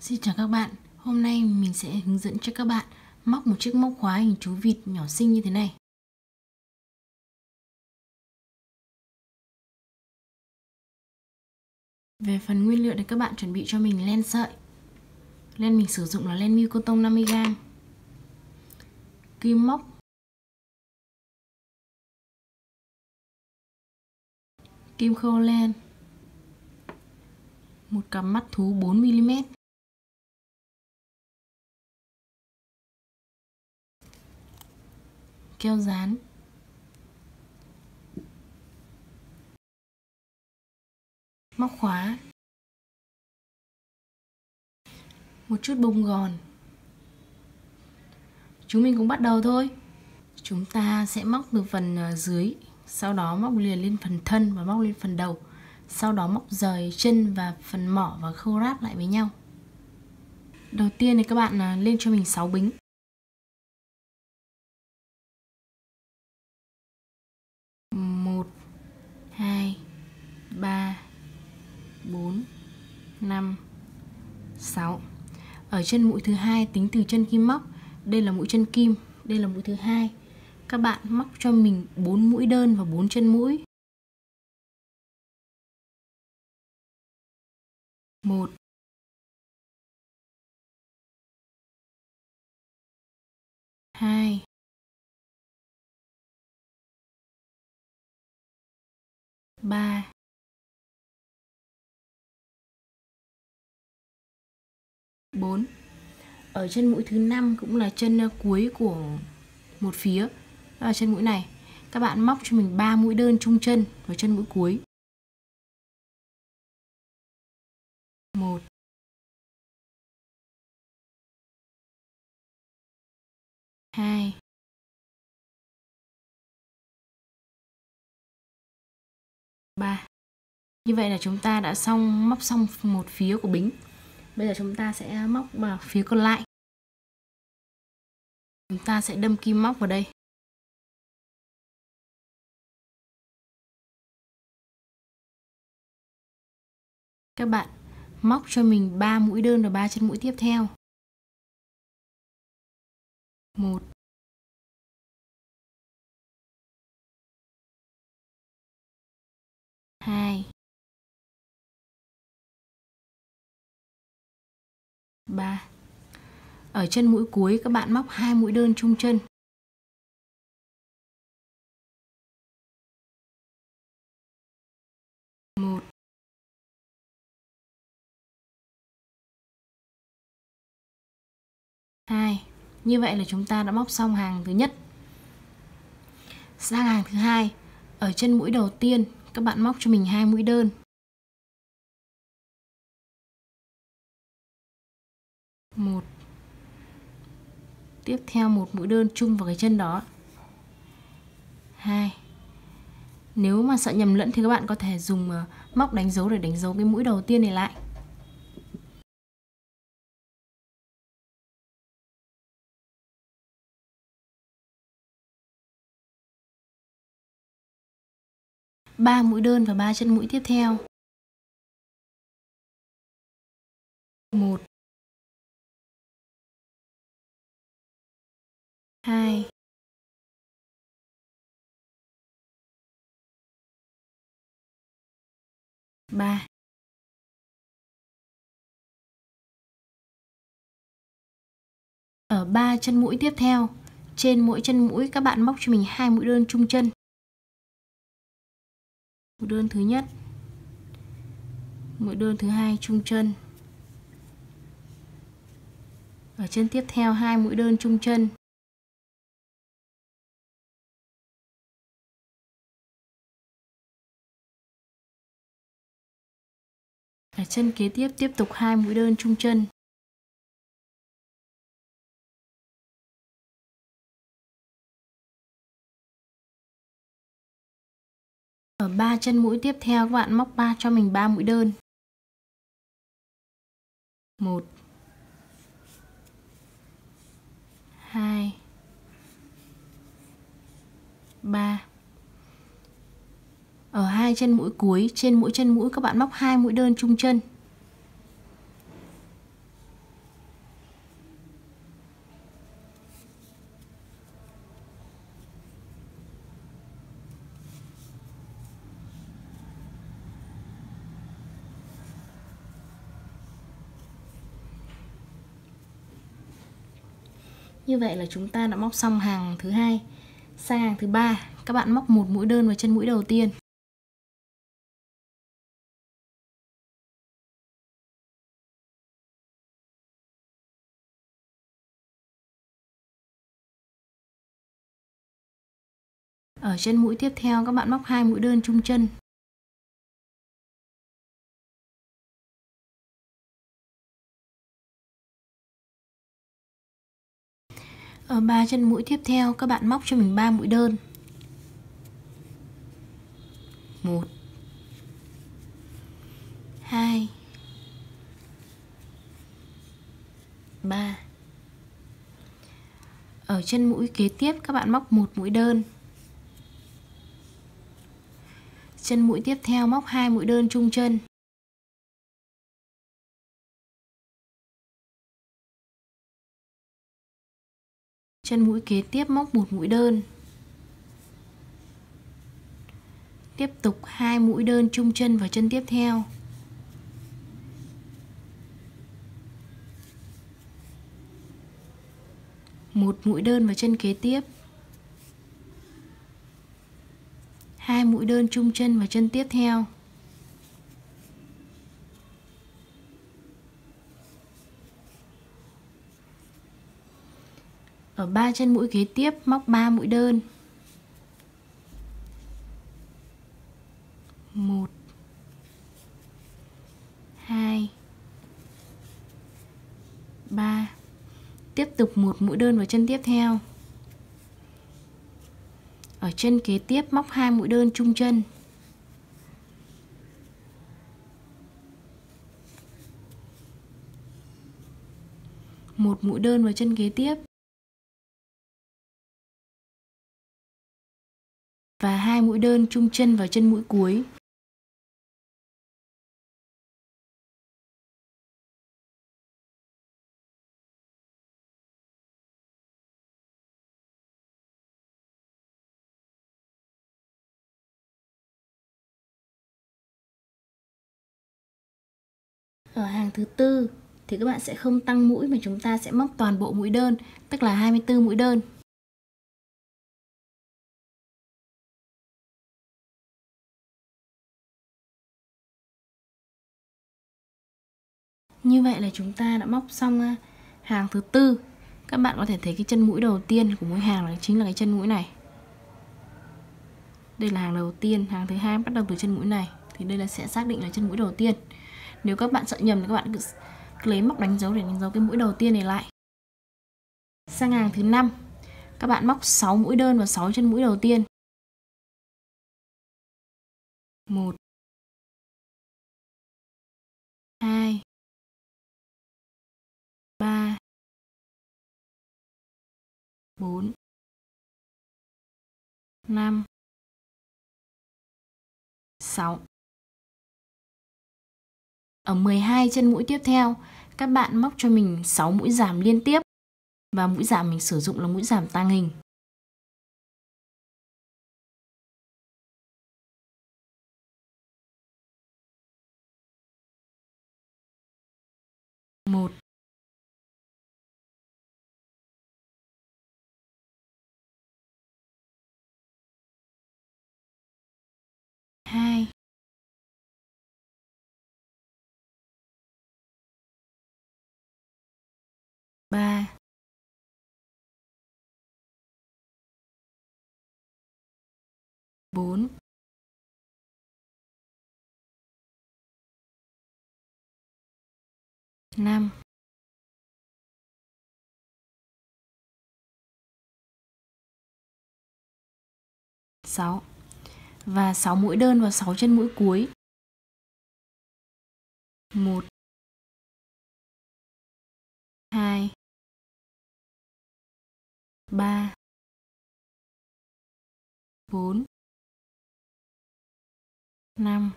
Xin chào các bạn, hôm nay mình sẽ hướng dẫn cho các bạn móc một chiếc móc khóa hình chú vịt nhỏ xinh như thế này. Về phần nguyên liệu thì các bạn chuẩn bị cho mình len sợi. Len mình sử dụng là len miêu coton 50g, kim móc, kim khâu len, một cặp mắt thú 4mm, keo dán, móc khóa, một chút bông gòn. Chúng mình cũng bắt đầu thôi. Chúng ta sẽ móc từ phần dưới, sau đó móc liền lên phần thân và móc lên phần đầu, sau đó móc rời chân và phần mỏ và khâu ráp lại với nhau. Đầu tiên thì các bạn lên cho mình 6 bính. Ở chân mũi thứ hai tính từ chân kim móc. Đây là mũi chân kim, đây là mũi thứ hai. Các bạn móc cho mình 4 mũi đơn và 4 chân mũi. 1 2 3 4. Ở chân mũi thứ 5 cũng là chân cuối của một phía, đó là chân mũi này. Các bạn móc cho mình 3 mũi đơn chung chân vào chân mũi cuối. 1 2 3. Như vậy là chúng ta đã móc xong một phía của bính. Bây giờ chúng ta sẽ móc vào phía còn lại. Chúng ta sẽ đâm kim móc vào đây. Các bạn móc cho mình 3 mũi đơn và 3 chân mũi tiếp theo. 1 2 3. Ở chân mũi cuối các bạn móc 2 mũi đơn chung chân. 1 2. Như vậy là chúng ta đã móc xong hàng thứ nhất. Sang hàng thứ hai, ở chân mũi đầu tiên các bạn móc cho mình 2 mũi đơn. 1. Tiếp theo một mũi đơn chung vào cái chân đó. 2. Nếu mà sợ nhầm lẫn thì các bạn có thể dùng móc đánh dấu để đánh dấu cái mũi đầu tiên này lại. 3 mũi đơn và 3 chân mũi tiếp theo. 1 2 3. Ở 3 chân mũi tiếp theo, trên mỗi chân mũi các bạn móc cho mình 2 mũi đơn chung chân. Mũi đơn thứ nhất, mũi đơn thứ hai chung chân. Ở chân tiếp theo 2 mũi đơn chung chân. Ở chân kế tiếp tiếp tục 2 mũi đơn chung chân. Ở 3 chân mũi tiếp theo các bạn móc cho mình 3 mũi đơn. 1 2 3. Ở 2 chân mũi cuối, trên mỗi chân mũi các bạn móc 2 mũi đơn chung chân. Như vậy là chúng ta đã móc xong hàng thứ hai. Sang hàng thứ ba, các bạn móc một mũi đơn vào chân mũi đầu tiên. Ở chân mũi tiếp theo các bạn móc hai mũi đơn chung chân. Ở ba chân mũi tiếp theo các bạn móc cho mình 3 mũi đơn. 1 2 3. Ở chân mũi kế tiếp các bạn móc một mũi đơn. Chân mũi tiếp theo móc 2 mũi đơn chung chân. Chân mũi kế tiếp móc một mũi đơn. Tiếp tục 2 mũi đơn chung chân vào chân tiếp theo. Một mũi đơn vào chân kế tiếp. 2 mũi đơn chung chân vào chân tiếp theo. Ở 3 chân mũi kế tiếp móc 3 mũi đơn. 1 2 3. Tiếp tục một mũi đơn vào chân tiếp theo. Ở chân kế tiếp móc 2 mũi đơn chung chân. Một mũi đơn vào chân kế tiếp và 2 mũi đơn chung chân vào chân mũi cuối. Ở hàng thứ tư thì các bạn sẽ không tăng mũi mà chúng ta sẽ móc toàn bộ mũi đơn, tức là 24 mũi đơn. Như vậy là chúng ta đã móc xong hàng thứ tư. Các bạn có thể thấy cái chân mũi đầu tiên của mỗi hàng là chính là cái chân mũi này. Đây là hàng đầu tiên, hàng thứ hai bắt đầu từ chân mũi này thì đây là sẽ xác định là chân mũi đầu tiên. Nếu các bạn sợ nhầm thì các bạn cứ lấy móc đánh dấu để đánh dấu cái mũi đầu tiên này lại. Sang hàng thứ 5, các bạn móc 6 mũi đơn vào 6 chân mũi đầu tiên. 1 2 3 4 5 6. Ở 12 chân mũi tiếp theo, các bạn móc cho mình 6 mũi giảm liên tiếp và mũi giảm mình sử dụng là mũi giảm tàng hình. Một. Hai. 3 4 5 6 và 6 mũi đơn vào 6 chân mũi cuối. 1 2 3 4 5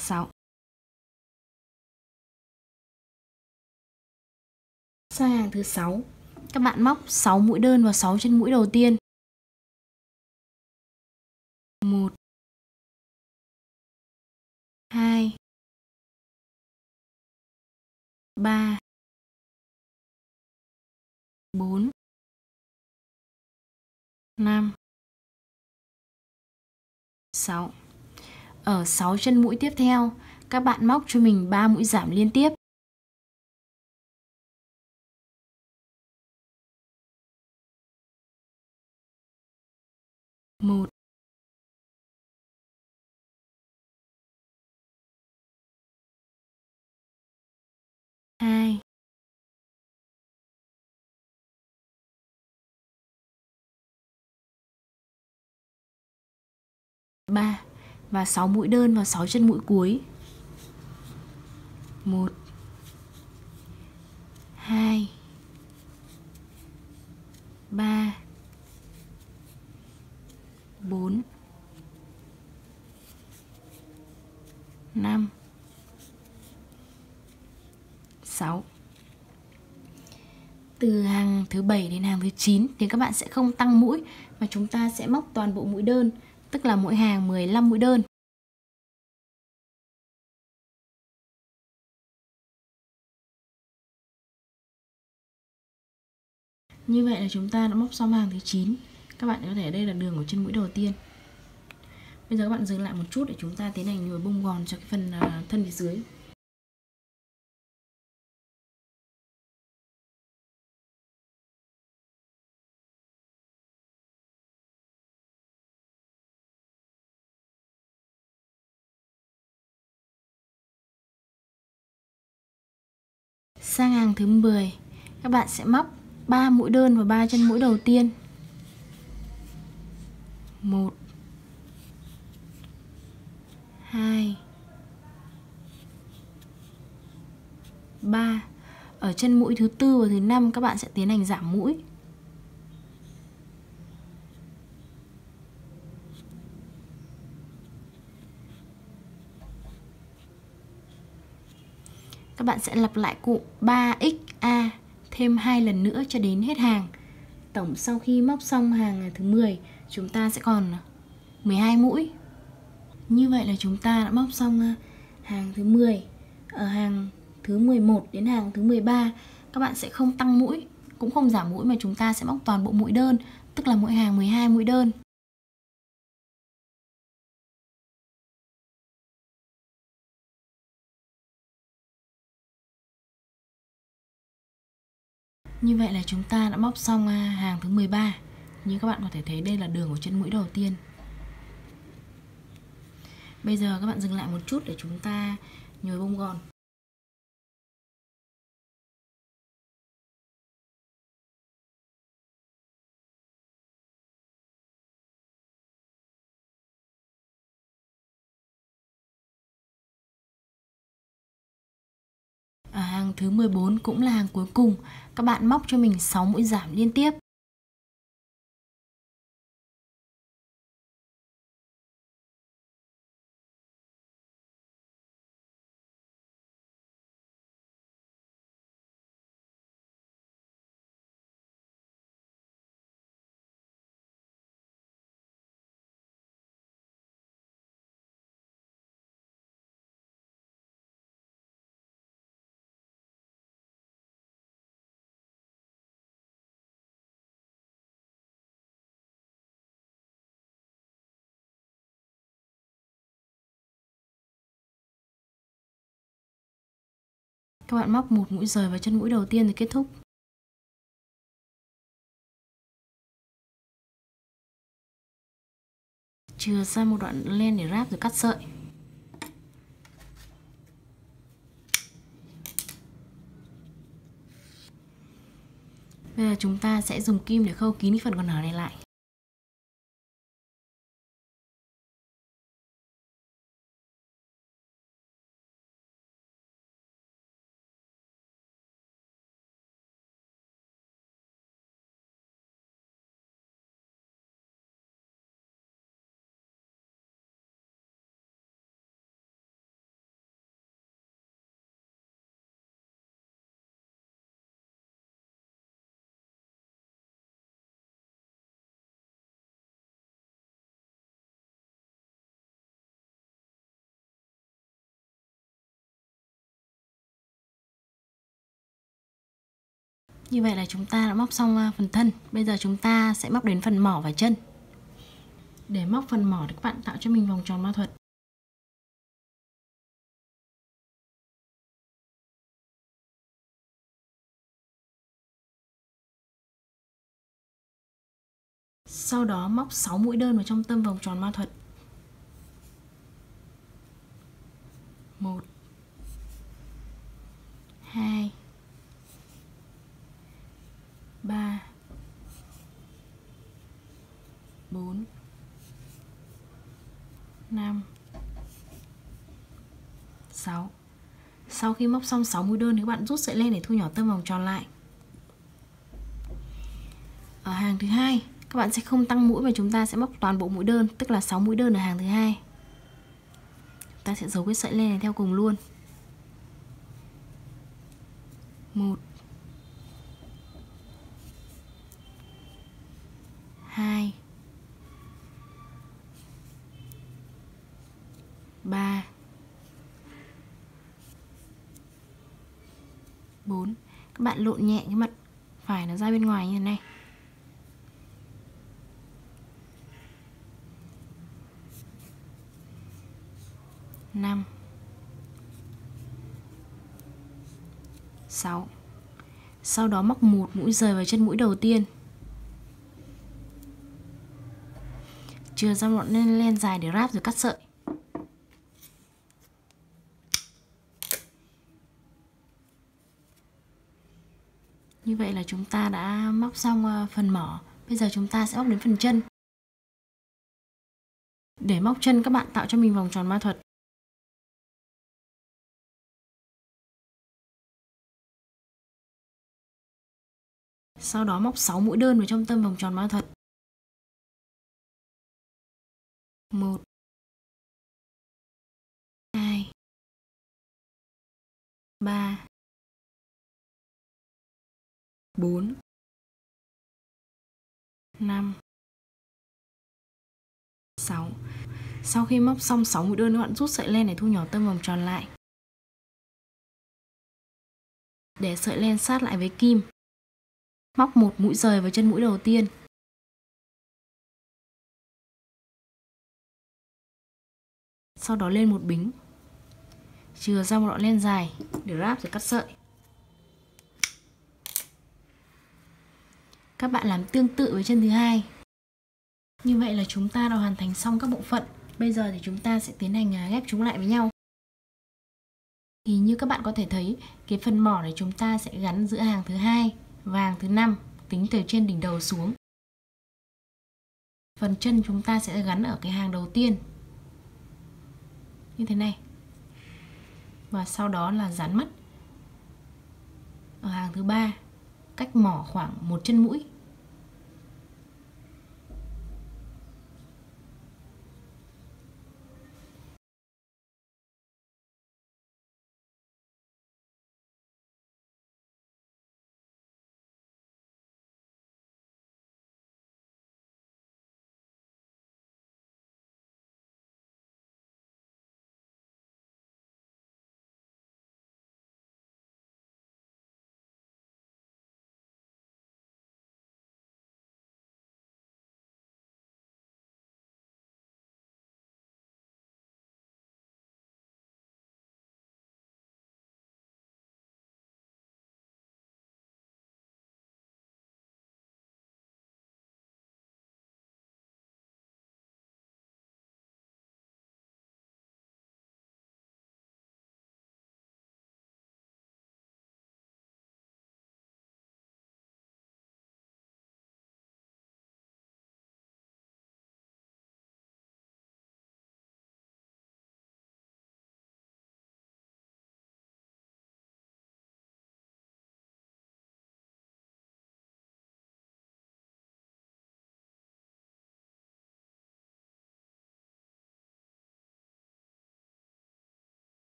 6. Sang hàng thứ 6, các bạn móc 6 mũi đơn vào 6 chân mũi đầu tiên. 1 2 3 4, 5, 6. Ở 6 chân mũi tiếp theo, các bạn móc cho mình 3 mũi giảm liên tiếp. Một, hai, ba, và 6 mũi đơn vào 6 chân mũi cuối. 1, 2, 3, 4, 5, 6. Từ hàng thứ 7 đến hàng thứ 9 thì các bạn sẽ không tăng mũi mà chúng ta sẽ móc toàn bộ mũi đơn, tức là mỗi hàng 15 mũi đơn. Như vậy là chúng ta đã móc xong hàng thứ 9. Các bạn có thể đây là đường của chân mũi đầu tiên. Bây giờ các bạn dừng lại một chút để chúng ta tiến hành nhồi bông gòn cho cái phần thân phía dưới. Sang hàng thứ 10, các bạn sẽ móc 3 mũi đơn vào 3 chân mũi đầu tiên. 1, 2, 3. Ở chân mũi thứ 4 và thứ 5 các bạn sẽ tiến hành giảm mũi. 3. Các bạn sẽ lặp lại cụm 3XA thêm 2 lần nữa cho đến hết hàng. Tổng sau khi móc xong hàng thứ 10, chúng ta sẽ còn 12 mũi. Như vậy là chúng ta đã móc xong hàng thứ 10. Ở hàng thứ 11 đến hàng thứ 13, các bạn sẽ không tăng mũi, cũng không giảm mũi mà chúng ta sẽ móc toàn bộ mũi đơn, tức là mỗi hàng 12 mũi đơn. Như vậy là chúng ta đã móc xong hàng thứ 13. Như các bạn có thể thấy đây là đường của chân mũi đầu tiên. Bây giờ các bạn dừng lại một chút để chúng ta nhồi bông gòn. Ở hàng thứ 14 cũng là hàng cuối cùng, các bạn móc cho mình 6 mũi giảm liên tiếp. Các bạn móc 1 mũi rời vào chân mũi đầu tiên rồi kết thúc. Chừa ra một đoạn len để ráp rồi cắt sợi. Bây giờ chúng ta sẽ dùng kim để khâu kín phần còn hở này lại. Như vậy là chúng ta đã móc xong phần thân. Bây giờ chúng ta sẽ móc đến phần mỏ và chân. Để móc phần mỏ thì các bạn tạo cho mình vòng tròn ma thuật. Sau đó móc 6 mũi đơn vào trong tâm vòng tròn ma thuật. 1 2 3 4 5 6. Sau khi móc xong 6 mũi đơn thì các bạn rút sợi lên để thu nhỏ tâm vòng tròn lại. Ở hàng thứ 2, các bạn sẽ không tăng mũi mà chúng ta sẽ móc toàn bộ mũi đơn, tức là 6 mũi đơn ở hàng thứ 2. Chúng ta sẽ giấu cái sợi len này theo cùng luôn. 1 2 3 4. Các bạn lộn nhẹ cái mặt phải nó ra bên ngoài như thế này. Năm, sáu. Sau đó móc một mũi rời vào chân mũi đầu tiên. Chừa ra một len dài để ráp rồi cắt sợi. Như vậy là chúng ta đã móc xong phần mỏ. Bây giờ chúng ta sẽ móc đến phần chân. Để móc chân các bạn tạo cho mình vòng tròn ma thuật. Sau đó móc 6 mũi đơn vào trong tâm vòng tròn ma thuật. 1 2 3 4 5 6. Sau khi móc xong 6 mũi đơn các bạn rút sợi len để thu nhỏ tâm vòng tròn lại. Để sợi len sát lại với kim, móc một mũi rời vào chân mũi đầu tiên. Sau đó lên một bính. Chừa ra một đoạn len dài để ráp rồi cắt sợi. Các bạn làm tương tự với chân thứ hai. Như vậy là chúng ta đã hoàn thành xong các bộ phận. Bây giờ thì chúng ta sẽ tiến hành ghép chúng lại với nhau. Thì như các bạn có thể thấy, cái phần mỏ này chúng ta sẽ gắn giữa hàng thứ hai và hàng thứ 5, tính từ trên đỉnh đầu xuống. Phần chân chúng ta sẽ gắn ở cái hàng đầu tiên như thế này, và sau đó là dán mắt ở hàng thứ 3, cách mỏ khoảng một chân mũi.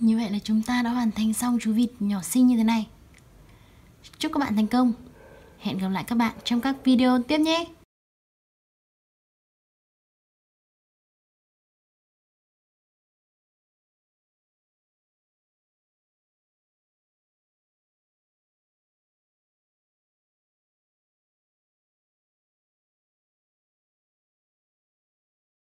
Như vậy là chúng ta đã hoàn thành xong chú vịt nhỏ xinh như thế này. Chúc các bạn thành công. Hẹn gặp lại các bạn trong các video tiếp nhé.